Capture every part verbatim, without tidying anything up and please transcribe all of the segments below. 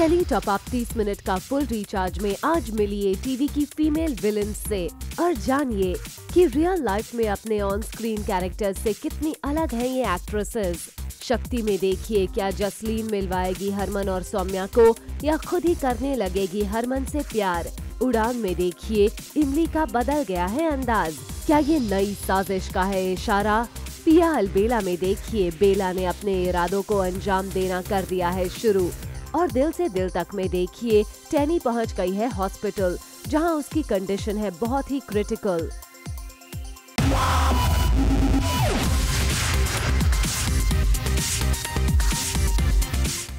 Tele top up तीस minute का full recharge में आज मिलिए टीवी की फीमेल विलन से और जानिए कि रियल लाइफ में अपने ऑन स्क्रीन कैरेक्टर्स से कितनी अलग हैं ये एक्ट्रेसेस। शक्ति में देखिए क्या जसलीन मिलवाएगी हरमन और सौम्या को या खुद ही करने लगेगी हरमन से प्यार। उड़ान में देखिए इमली का बदल गया है अंदाज, क्या ये नई साजिश का है इशारा। पिया अलबेला में देखिए बेला ने अपने इरादों को अंजाम देना कर दिया है शुरू। और दिल से दिल तक में देखिए टैनी पहुंच गई है हॉस्पिटल जहां उसकी कंडीशन है बहुत ही क्रिटिकल।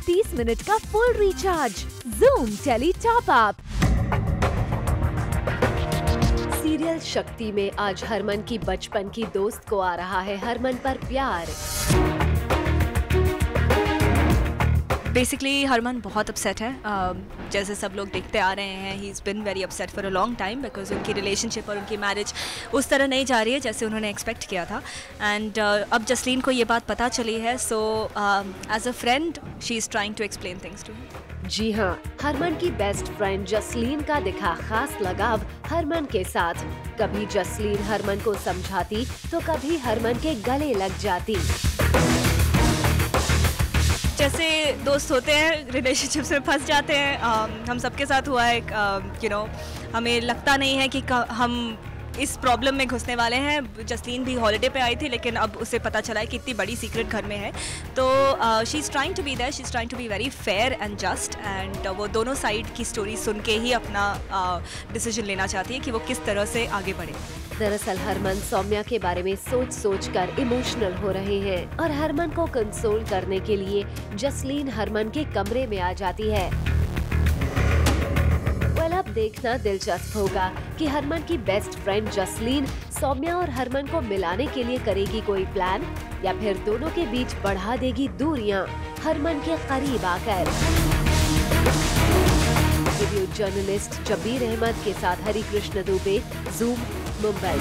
तीस मिनट का full recharge, zoom tele top up. Serial Shakti में आज हरमन की बचपन की दोस्त को आ रहा है हरमन पर प्यार। बेसिकली हरमन बहुत अपसेट है, uh, जैसे सब लोग देखते आ रहे हैं। He is been very upset for a long time because उनकी रिलेशनशिप और उनकी मैरिज उस तरह नहीं जा रही है जैसे उन्होंने एक्सपेक्ट किया था। एंड uh, अब जसलीन को ये बात पता चली है, so as a friend she is trying to explain things to him. जी हाँ, हरमन की बेस्ट फ्रेंड जसलीन का दिखा खास लगाव हरमन के साथ। कभी जसलीन हरमन को समझाती तो कभी हरमन के गले लग जाती। जैसे दोस्त होते हैं रिलेशनशिप्स में फंस जाते हैं, uh, हम सबके साथ हुआ है। यू नो हमें लगता नहीं है कि हम इस प्रॉब्लम में घुसने वाले हैं। जसलीन भी हॉलिडे पे आई थी लेकिन अब उसे पता चला है कि इतनी बड़ी सीक्रेट घर में है, तो she is trying to be there, she is trying to be very fair and just. And वो दोनों साइड की स्टोरी सुन के ही अपना डिसीजन uh, लेना चाहती है कि वो किस तरह से आगे बढ़े। दरअसल हरमन सौम्या के बारे में सोच सोच कर इमोशनल हो रहे हैं और हरमन को कंसोल करने के लिए जसलीन हरमन के कमरे में आ जाती है। well, अब देखना दिलचस्प होगा कि हरमन की बेस्ट फ्रेंड जसलीन सौम्या और हरमन को मिलाने के लिए करेगी कोई प्लान या फिर दोनों के बीच बढ़ा देगी दूरियां हरमन के करीब आकर। वीडियो जर्नलिस्ट जबीर अहमद के साथ हरि कृष्ण दुबे, जूम मुंबई।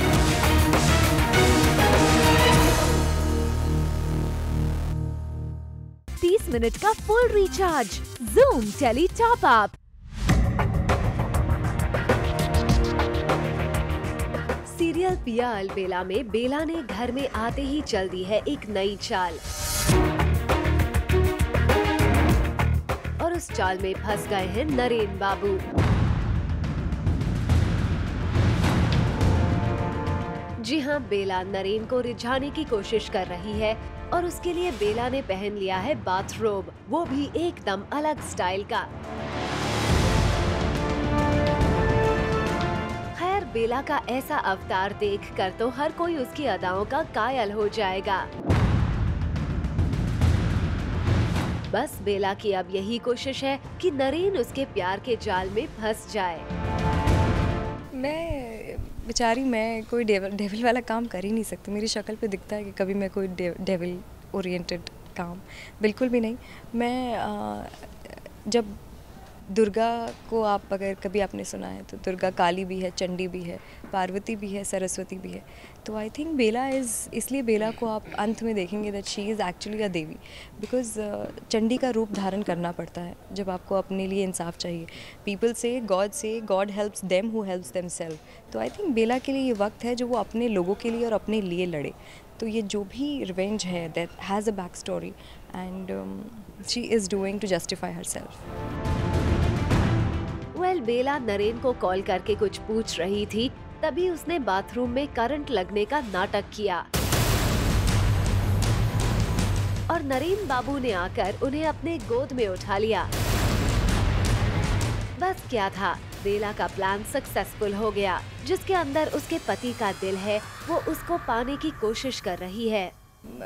तीस मिनट का full recharge, zoom tele top up. Serial Piya Albela में बेला ने घर में आते ही चल दी है एक नई चाल और उस चाल में फंस गए हैं नरेन बाबू। जी हाँ, बेला नरेन को रिझाने की कोशिश कर रही है और उसके लिए बेला ने पहन लिया है बाथरोब, वो भी एकदम अलग स्टाइल का। खैर, बेला का ऐसा अवतार देखकर तो हर कोई उसकी अदाओं का कायल हो जाएगा। बस बेला की अब यही कोशिश है कि नरेन उसके प्यार के जाल में फंस जाए। मैं बेचारी मैं कोई डेविल डेविल वाला काम कर ही नहीं सकती। मेरी शक्ल पे दिखता है कि कभी मैं कोई डे, डेविल ओरिएंटेड काम बिल्कुल भी नहीं। मैं आ, जब दुर्गा को आप अगर कभी आपने सुना है तो दुर्गा काली भी है, चंडी भी है, पार्वती भी है, सरस्वती भी है। तो आई थिंक बेला इज़ इसलिए बेला को आप अंत में देखेंगे that she is actually a devi because Chandi का रूप धारण करना पड़ता है जब आपको अपने लिए इंसाफ चाहिए। पीपल से, गॉड से, god helps them who helps them self. तो आई थिंक बेला के लिए ये वक्त है जो वो अपने लोगों के लिए और अपने लिए लड़े। तो ये जो भी रिवेंज है that has a back story and she is doing to justify her self. Well, Bela Naren को कॉल करके कुछ पूछ रही थी तभी उसने बाथरूम में करंट लगने का नाटक किया और नरेन बाबू ने आकर उन्हें अपने गोद में उठा लिया। बस क्या था, बेला का प्लान सक्सेसफुल हो गया। जिसके अंदर उसके पति का दिल है वो उसको पाने की कोशिश कर रही है।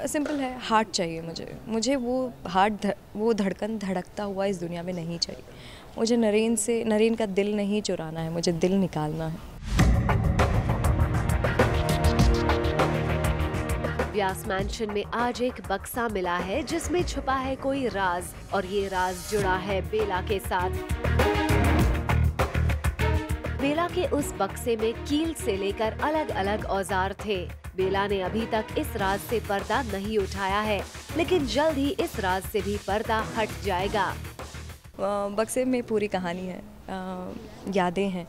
सिंपल है, हार्ट चाहिए मुझे। मुझे वो हार्ट, वो धड़कन धड़कता हुआ इस दुनिया में नहीं चाहिए। मुझे नरेन से नरेन का दिल नहीं चुराना है, मुझे दिल निकालना है। व्यास मैंशन में आज एक बक्सा मिला है जिसमें छुपा है कोई राज और ये राज जुड़ा है बेला के साथ। बेला के उस बक्से में कील से लेकर अलग अलग औजार थे। बेला ने अभी तक इस राज से पर्दा नहीं उठाया है लेकिन जल्द ही इस राज से भी पर्दा हट जाएगा। बक्से में पूरी कहानी है, यादें हैं,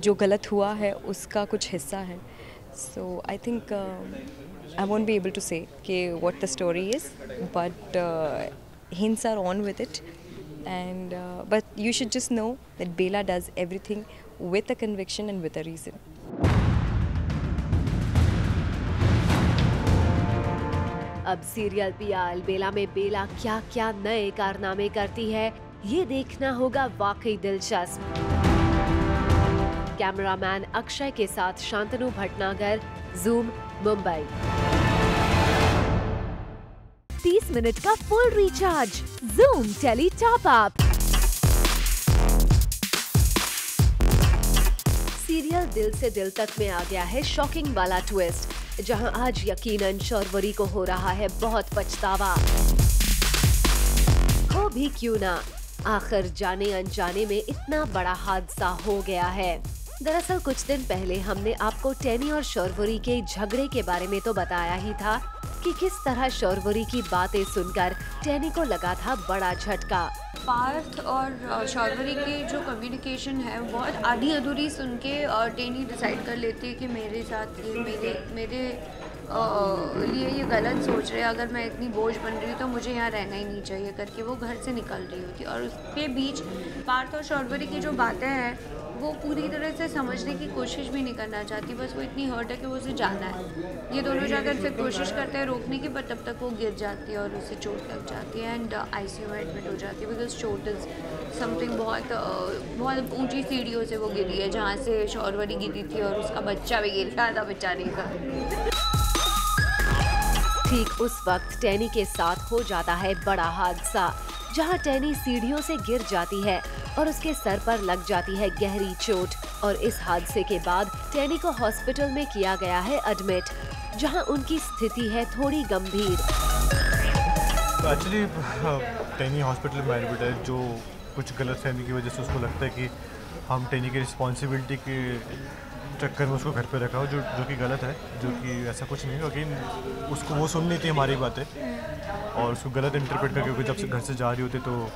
जो गलत हुआ है उसका कुछ हिस्सा है। So I think I won't be able to say कि what the story is, but hints are on with it and but you should just know that Bela does everything with a conviction and with a reason. अब serial Piya Albela में बेला क्या क्या नए कारनामे करती है, ये देखना होगा वाकई दिलचस्प। कैमरामैन अक्षय के साथ शांतनु भटनागर, जूम मुंबई। तीस मिनट का full recharge, zoom tele top up. Serial Dil Se दिल तक में आ गया है शॉकिंग वाला ट्विस्ट, जहां आज यकीनन शर्वरी को हो रहा है बहुत पछतावा। हो भी क्यों ना, आखिर जाने अनजाने में इतना बड़ा हादसा हो गया है। दरअसल कुछ दिन पहले हमने आपको टेनी और शर्वरी के झगड़े के बारे में तो बताया ही था कि किस तरह शर्वरी की बातें सुनकर टेनी को लगा था बड़ा झटका। पार्थ और शर्वरी की जो कम्युनिकेशन है बहुत आधी अधूरी सुन के और टेनी डिसाइड कर लेती है कि मेरे साथ ये मेरे मेरे आ, लिए ये गलत सोच रहे हैं, अगर मैं इतनी बोझ बन रही हूँ तो मुझे यहाँ रहना ही नहीं चाहिए करके वो घर से निकल रही होती। और उसके बीच पार्थ और शर्वरी की जो बातें हैं वो पूरी तरह से समझने की कोशिश भी नहीं करना चाहती, बस वो इतनी हर्ट है कि वो उसे जाना है। ये दोनों जाकर फिर कोशिश करते हैं रोकने की, पर तब तक वो गिर जाती है और उसे चोट लग जाती है एंड आई सी यू में एडमिट हो जाती है बिकॉज चोट इज़ समथिंग बहुत बहुत ऊंची सीढ़ियों से वो गिरी है जहाँ से शौर्वरी गिरी थी और उसका बच्चा भी गिरता था बेचारे का। ठीक उस वक्त टेनी के साथ हो जाता है बड़ा हादसा, जहाँ टेनी सीढ़ियों से गिर जाती है और उसके सर पर लग जाती है गहरी चोट। और इस हादसे के बाद टेनी को हॉस्पिटल में किया गया है एडमिट, जहां उनकी स्थिति है थोड़ी गंभीर। एक्चुअली टेनी हॉस्पिटल में एडमिट है, जो कुछ गलतफहमी की वजह से उसको लगता है कि हम टेनी की रिस्पॉन्सिबिलिटी के चक्कर में उसको घर पे रखा हो, जो जो कि गलत है, जो कि ऐसा कुछ नहीं है। लेकिन उसको वो सुन नहीं थी हमारी बातें और उसको गलत इंटरप्रेट करके, क्योंकि जब से घर से जा रही होती तो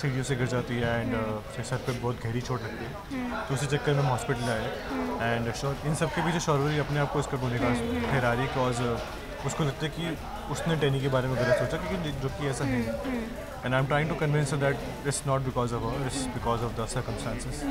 सीढ़ियों से गिर जाती है एंड उसके सर पे बहुत गहरी चोट लगती है, तो उसी चक्कर में हम हॉस्पिटल आए। एंड इन सब के बीच शौर्य अपने आप को इसका गुनहगार ठहरा रही, बिकॉज उसको लगता है कि उसने टेनी के बारे में गलत सोचा, क्योंकि जो कि ऐसा है। And I am trying to convince that it's not because of her, it's because of the circumstances.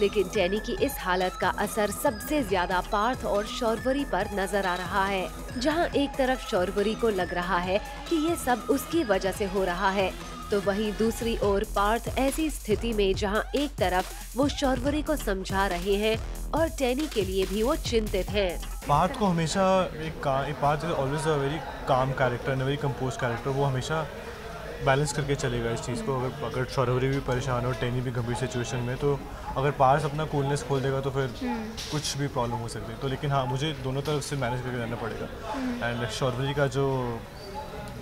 लेकिन टेनी की इस हालत का असर सबसे ज्यादा पार्थ और शौर्वरी पर नजर आ रहा है, जहां एक तरफ शौर्वरी को लग रहा है कि ये सब उसकी वजह से हो रहा है, तो वहीं दूसरी ओर पार्थ ऐसी स्थिति में जहां एक तरफ वो शौर्वरी को समझा रहे हैं और टेनी के लिए भी वो चिंतित हैं। पार्थ को हमेशा एक Parth is always a very calm character and very compose character, वो हमेशा बैलेंस करके चलेगा इस चीज़ को। अगर अगर शौर्वरी भी परेशान हो, टेनी भी गंभीर सिचुएशन में, तो अगर पार्थ अपना कूलनेस खोल देगा तो फिर कुछ भी प्रॉब्लम हो सकती है। तो लेकिन हाँ, मुझे दोनों तरफ से मैनेज करके जाना पड़ेगा एंड शौर्वरी का जो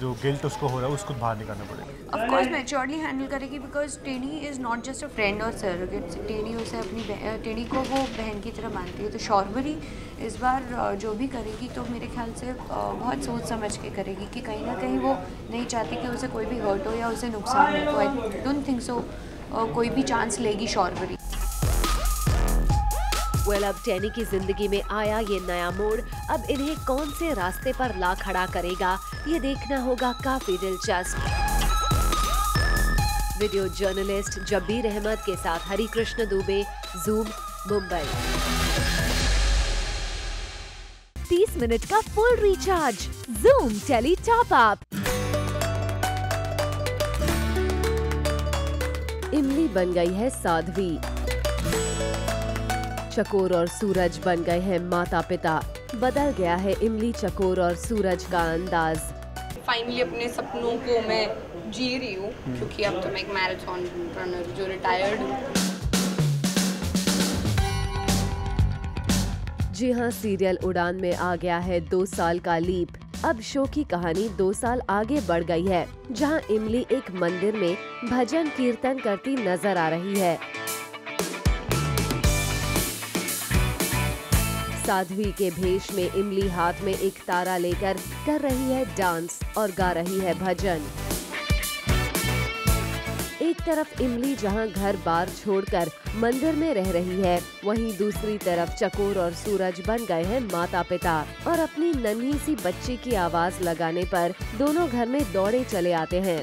जो गिल्ट उसको हो रहा है उसको बाहर निकालना पड़ेगा। ऑफ कोर्स मैच्योरली हैंडल करेगी, because Teni is not just a friend और सरगेट। टेनी उसे अपनी टेनी को वो बहन की तरह मानती है, तो शौर्वरी इस बार जो भी करेगी तो मेरे ख्याल से बहुत सोच समझ के करेगी कि कहीं ना कहीं वो नहीं चाहती कि उसे कोई भी हर्ट हो या उसे नुकसान हो। तो आई डोंट थिंक सो कोई भी चांस लेगी शौर्वरी। वेल well, अब टेनी की जिंदगी में आया ये नया मोड़ अब इन्हें कौन से रास्ते पर ला खड़ा करेगा, ये देखना होगा काफी दिलचस्प। वीडियो जर्नलिस्ट जब्बीर अहमद के साथ हरि कृष्ण दुबे, जूम मुंबई। तीस मिनट का full recharge, zoom tele top up. इमली बन गई है साध्वी, चकोर और सूरज बन गए हैं माता पिता। बदल गया है इमली, चकोर और सूरज का अंदाज। फाइनली अपने सपनों को मैं जी रही हूँ, क्योंकि अब तो मैं एक मैराथन रनर जो रिटायर्ड हूँ। जी हाँ, सीरियल उड़ान में आ गया है दो साल का लीप। अब शो की कहानी दो साल आगे बढ़ गई है, जहाँ इमली एक मंदिर में भजन कीर्तन करती नजर आ रही है। साध्वी के भेष में इमली हाथ में एक तारा लेकर कर रही है डांस और गा रही है भजन। एक तरफ इमली जहां घर बार छोड़कर मंदिर में रह रही है, वहीं दूसरी तरफ चकोर और सूरज बन गए हैं माता पिता और अपनी नन्ही सी बच्ची की आवाज लगाने पर दोनों घर में दौड़े चले आते हैं।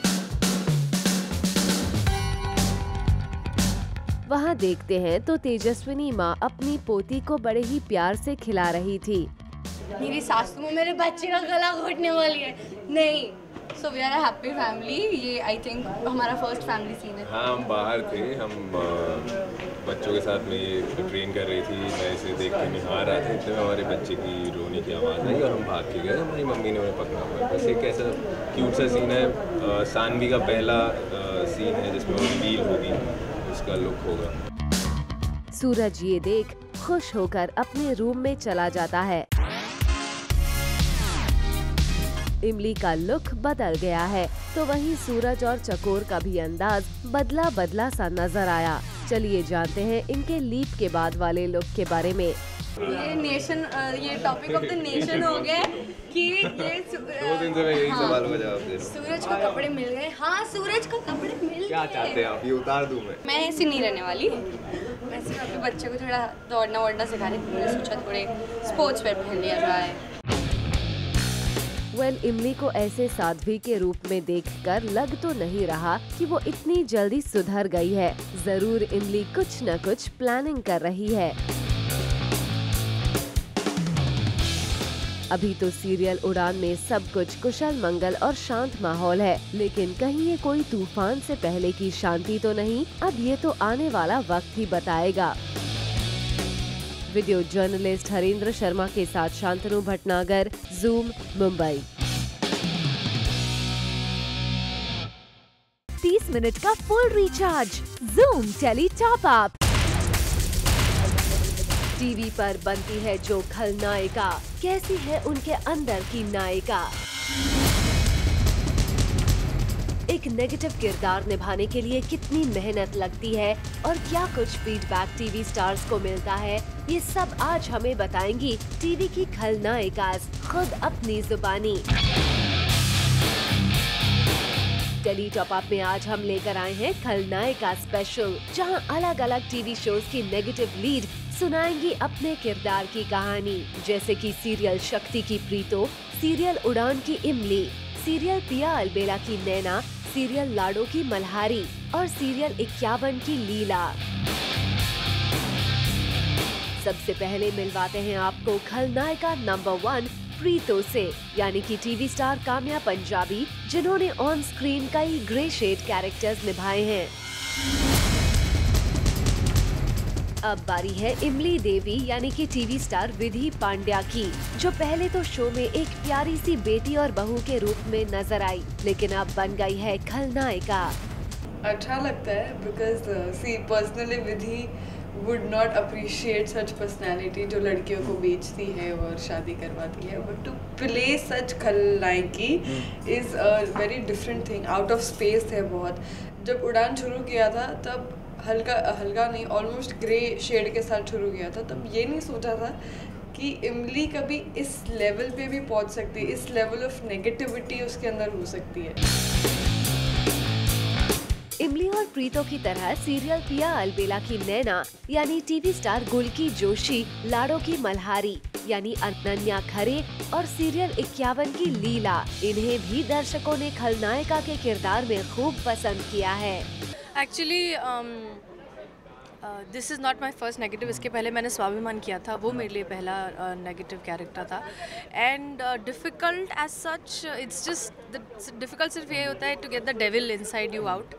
वहां देखते हैं तो तेजस्विनी माँ अपनी पोती को बड़े ही प्यार से खिला रही थी। मेरी सासू मेरे बच्चे का गला घोटने वाली है। नहीं, So we are a happy family. ये I think हमारा first family scene है। हाँ, हम बाहर थे, हम बच्चों के साथ में ये ट्रेन कर रही थी, मैं इसे देख के निहार रहा था, इतने में हमारे बच्चे की रोने की आवाज़ आई और हम भाग के गए। हमारी मम्मी ने उन्हें पकड़ा हुआ है। बस एक ऐसा क्यूट सा सीन है, सानवी का पहला सीन है जिसमें वो रिवील होगी, उसका लुक होगा। सूरज ये देख खुश होकर अपने रूम में चला जाता है। इमली का लुक बदल गया है तो वहीं सूरज और चकोर का भी अंदाज बदला बदला सा नजर आया। चलिए जानते हैं इनके लीप के बाद वाले लुक के बारे में। ये नेशन, ये टॉपिक ऑफ द नेशन हो गया कि ये दो दिन से मैं यही सवाल का जवाब दे रहा हूं। सूरज को कपड़े मिल गए। हाँ, सूरज को कपड़े मिल गए। क्या चाहते हैं आप, ये उतार दूं मैं? मैं ऐसी नहीं रहने वाली। वैसे अपने बच्चे को थोड़ा दौड़ना वोड़ना सिखा रही, मैंने सोचा थोड़े स्पोर्ट्स वेयर पहन लिया जाए। वेल, इमली को ऐसे साध्वी के रूप में देखकर लग तो नहीं रहा कि वो इतनी जल्दी सुधर गई है। जरूर इमली कुछ न कुछ प्लानिंग कर रही है। अभी तो सीरियल उड़ान में सब कुछ कुशल मंगल और शांत माहौल है, लेकिन कहीं ये कोई तूफान से पहले की शांति तो नहीं। अब ये तो आने वाला वक्त ही बताएगा। वीडियो जर्नलिस्ट हरेंद्र शर्मा के साथ शांतनु भटनागर, जूम मुंबई। तीस मिनट का full recharge, zoom tele top up. TV पर बनती है जो खलनायिका, कैसी है उनके अंदर की नायिका। एक नेगेटिव किरदार निभाने के लिए कितनी मेहनत लगती है और क्या कुछ फीडबैक टीवी स्टार्स को मिलता है, ये सब आज हमें बताएंगी टीवी की खलनायिका खुद अपनी जुबानी। टेली टॉप अप में आज हम लेकर आए हैं खलनायिका स्पेशल, जहां अलग अलग टीवी शोज की नेगेटिव लीड सुनाएंगी अपने किरदार की कहानी, जैसे कि सीरियल शक्ति की प्रीतो, सीरियल उड़ान की इमली, सीरियल पिया अलबेला की नैना, सीरियल लाडो की मल्हारी और सीरियल इक्यावन की लीला। सबसे पहले मिलवाते हैं आपको खलनायिका नंबर वन प्रीतो से, यानी कि टीवी स्टार काम्या पंजाबी, जिन्होंने ऑन स्क्रीन कई ग्रे शेड कैरेक्टर्स निभाए हैं। अब बारी है इमली देवी यानी कि टीवी स्टार विधि पांड्या की, जो पहले तो शो में एक प्यारी सी बेटी और बहू के रूप में नजर आई, लेकिन अब बन गई है खलनायिका। अच्छा लगता है because she personally Vidhi would not appreciate such personality जो लड़कियों को बेचती है और शादी करवाती है, बट टू प्ले सच खलनायकी is a very different thing, out of space है बहुत। जब उड़ान शुरू किया था तब हल्का हल्का नहीं, ऑलमोस्ट ग्रे शेड के साथ शुरू किया था, तब ये नहीं सोचा था कि इमली कभी इस लेवल पे भी पहुंच सकती है, इस लेवल ऑफ नेगेटिविटी उसके अंदर हो सकती है। इमली और प्रीतो की तरह सीरियल पिया अलबेला की नैना यानी टीवी स्टार गुल की जोशी, लाडो की मल्हारी यानी अनन्या खरे और सीरियल इक्यावन की लीला, इन्हें भी दर्शकों ने खलनायिका के किरदार में खूब पसंद किया है। Actually this is not my first negative, इसके पहले मैंने स्वाभिमान किया था, वो मेरे लिए पहला नेगेटिव कैरेक्टर था। And difficult as such, it's just difficult सिर्फ ये होता है to get the devil inside you out.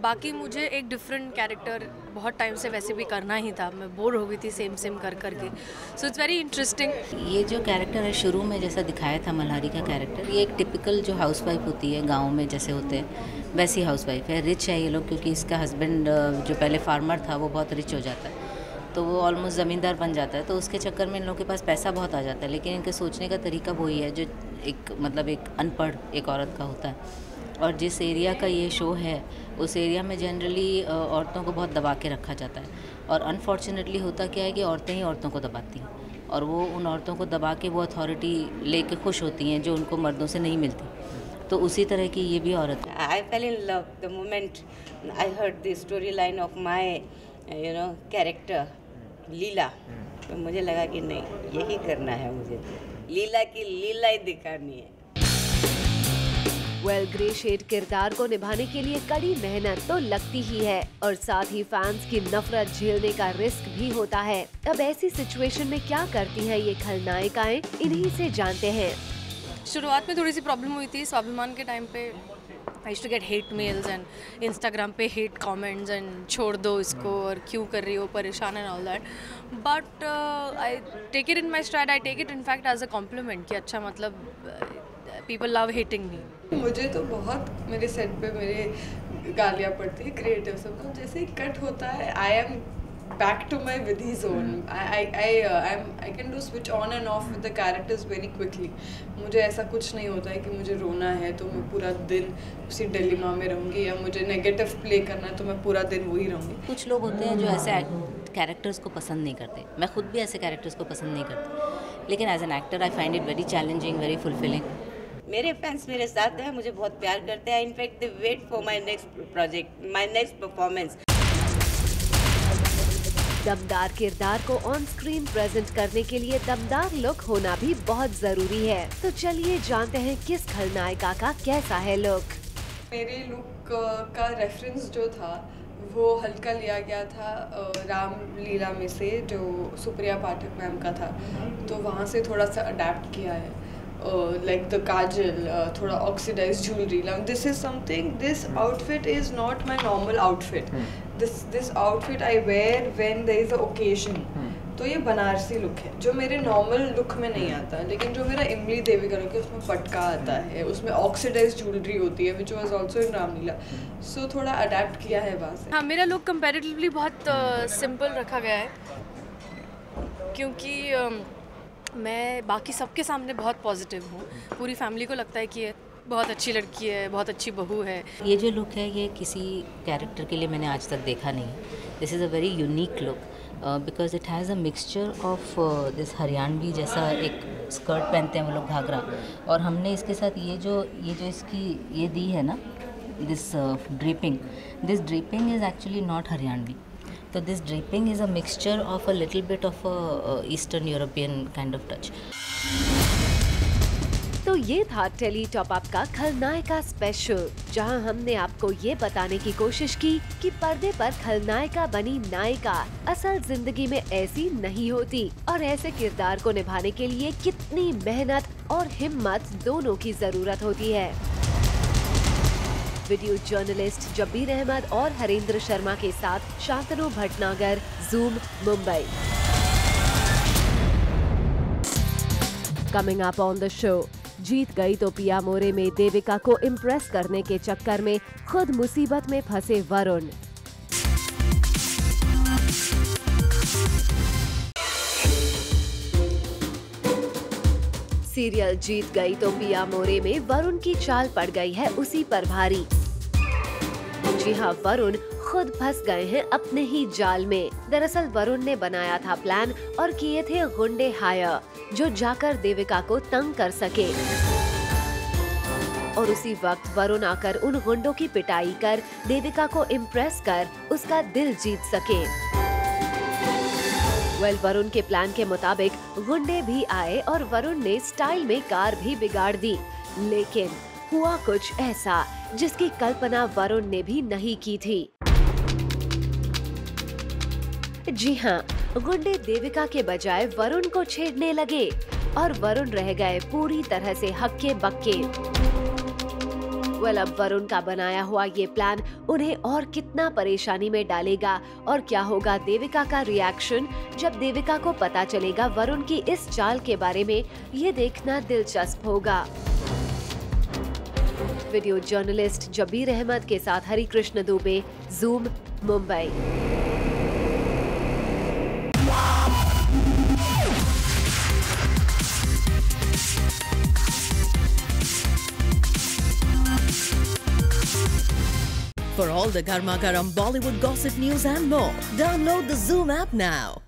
बाकी मुझे एक डिफरेंट कैरेक्टर बहुत टाइम से वैसे भी करना ही था, मैं बोर हो गई थी सेम सेम कर कर के, सो इट्स वेरी इंटरेस्टिंग। ये जो कैरेक्टर है शुरू में जैसा दिखाया था मल्हारी का कैरेक्टर, ये एक टिपिकल जो हाउसवाइफ होती है गाँव में जैसे होते हैं वैसी हाउसवाइफ है। रिच है ये लोग क्योंकि इसका हस्बैंड जो पहले फार्मर था वो बहुत रिच हो जाता है, तो वो ऑलमोस्ट ज़मींदार बन जाता है, तो उसके चक्कर में इन लोगों के पास पैसा बहुत आ जाता है। लेकिन इनके सोचने का तरीका वही है जो एक मतलब एक अनपढ़ एक औरत का होता है। और जिस एरिया का ये शो है उस एरिया में जनरली औरतों को बहुत दबा के रखा जाता है, और अनफॉर्चुनेटली होता क्या है कि औरतें ही औरतों को दबाती हैं, और वो उन औरतों को दबा के वो अथॉरिटी ले के खुश होती हैं जो उनको मर्दों से नहीं मिलती। तो उसी तरह की ये भी औरत है। I fell in love the moment I heard the story line of my you know character Leela, तो मुझे लगा कि नहीं यही करना है, मुझे लीला की लीला ही दिखानी है। वेल ग्रे शेड किरदार को निभाने के लिए कड़ी मेहनत तो लगती ही है और साथ ही फैंस की नफरत झेलने का रिस्क भी होता है। अब ऐसी सिचुएशन में क्या करती हैं ये खलनायिकाएं, इन्हीं से जानते हैं। शुरुआत में थोड़ी सी प्रॉब्लम हुई थी स्वाभिमान के टाइम पे। I used to get hate mails and Instagram पे हेट कमेंट्स एंड छोड़ दो इसको और क्यों कर रही हो परेशान and all that, but I take it in my stride. I take it in fact as a compliment कि अच्छा मतलब पीपल लव हेटिंग मी। मुझे तो बहुत मेरे सेट पे मेरे गालियाँ पड़ती है क्रिएटिव सब, जैसे ही कट होता है I am back to my vidhi zone. I I I uh, I'm I can do switch on and off with the characters very quickly. मुझे ऐसा कुछ नहीं होता है कि मुझे रोना है तो मैं पूरा दिन उसी डिलेमा में रहूँगी या मुझे नेगेटिव प्ले करना है तो मैं पूरा दिन वही रहूँगी। कुछ लोग होते हैं जो ऐसे कैरेक्टर्स को पसंद नहीं करते, मैं खुद भी ऐसे कैरेक्टर्स को पसंद नहीं करती, लेकिन as an actor I find it very challenging, very fulfilling. मेरे फैंस मेरे साथ हैं, मुझे बहुत प्यार करते हैं, in fact they wait for my next project, my next performance. दमदार किरदार को ऑन स्क्रीन प्रेजेंट करने के लिए दमदार लुक होना भी बहुत जरूरी है। तो चलिए जानते हैं किस खलनायिका का कैसा है लुक। मेरे लुक का रेफरेंस जो था वो हल्का लिया गया था राम लीला में से, जो सुप्रिया पाठक मैम का था, तो वहाँ से थोड़ा सा अडेप्ट किया है। लाइक द काजल, थोड़ा oxidise jewellery, this is something, this outfit is not my normal outfit, this this outfit I wear when there is a occasion. तो ये बनारसी लुक है जो मेरे नॉर्मल लुक में नहीं आता, लेकिन जो मेरा इमली देविका लुक है उसमें पटका आता है, उसमें ऑक्सीडाइज ज्वेलरी होती है which was also in Ramlila, so थोड़ा अडेप्ट किया है बस। हाँ, मेरा लुक कंपैरेटिवली बहुत सिंपल uh, रखा गया है क्योंकि uh, मैं बाकी सबके सामने बहुत पॉजिटिव हूँ। पूरी फैमिली को लगता है कि ये बहुत अच्छी लड़की है, बहुत अच्छी बहू है। ये जो लुक है ये किसी कैरेक्टर के लिए मैंने आज तक देखा नहीं। This is a very unique look because it has a mixture of this Haryanvi, जैसा एक स्कर्ट पहनते हैं वो लोग घाघरा, और हमने इसके साथ ये जो ये जो इसकी ये दी है ना, this draping, this draping is actually not Haryanvi. So this draping is a mixture of a little bit of a uh, Eastern European kind of touch. तो ये था टेली टॉप अप का खलनायिका स्पेशल, जहां हमने आपको ये बताने की कोशिश की कि पर्दे पर खलनायिका बनी नायिका असल जिंदगी में ऐसी नहीं होती और ऐसे किरदार को निभाने के लिए कितनी मेहनत और हिम्मत दोनों की जरूरत होती है। वीडियो जर्नलिस्ट जब्बीर अहमद और हरेंद्र शर्मा के साथ Shantanu Bhatnagar, Zoom Mumbai. Coming up on the show, जीत गई तो पिया मोरे में देविका को इम्प्रेस करने के चक्कर में खुद मुसीबत में फंसे वरुण। सीरियल जीत गई तो पिया मोरे में वरुण की चाल पड़ गई है उसी पर भारी। जी हाँ, वरुण खुद फंस गए हैं अपने ही जाल में। दरअसल वरुण ने बनाया था प्लान और किए थे गुंडे हायर जो जाकर देविका को तंग कर सके, और उसी वक्त वरुण आकर उन गुंडों की पिटाई कर देविका को इम्प्रेस कर उसका दिल जीत सके। वेल वरुण के प्लान के मुताबिक गुंडे भी आए और वरुण ने स्टाइल में कार भी बिगाड़ दी, लेकिन हुआ कुछ ऐसा जिसकी कल्पना वरुण ने भी नहीं की थी। जी हाँ, गुंडे देविका के बजाय वरुण को छेड़ने लगे और वरुण रह गए पूरी तरह से हक्के बक्के। वेल अब वरुण का बनाया हुआ ये प्लान उन्हें और कितना परेशानी में डालेगा और क्या होगा देविका का रिएक्शन जब देविका को पता चलेगा वरुण की इस चाल के बारे में, ये देखना दिलचस्प होगा। वीडियो जर्नलिस्ट जबीर अहमद के साथ Hari Krishna Dubey, zoom Mumbai. For all the garma garam Bollywood gossip news and more, download the Zoom app now.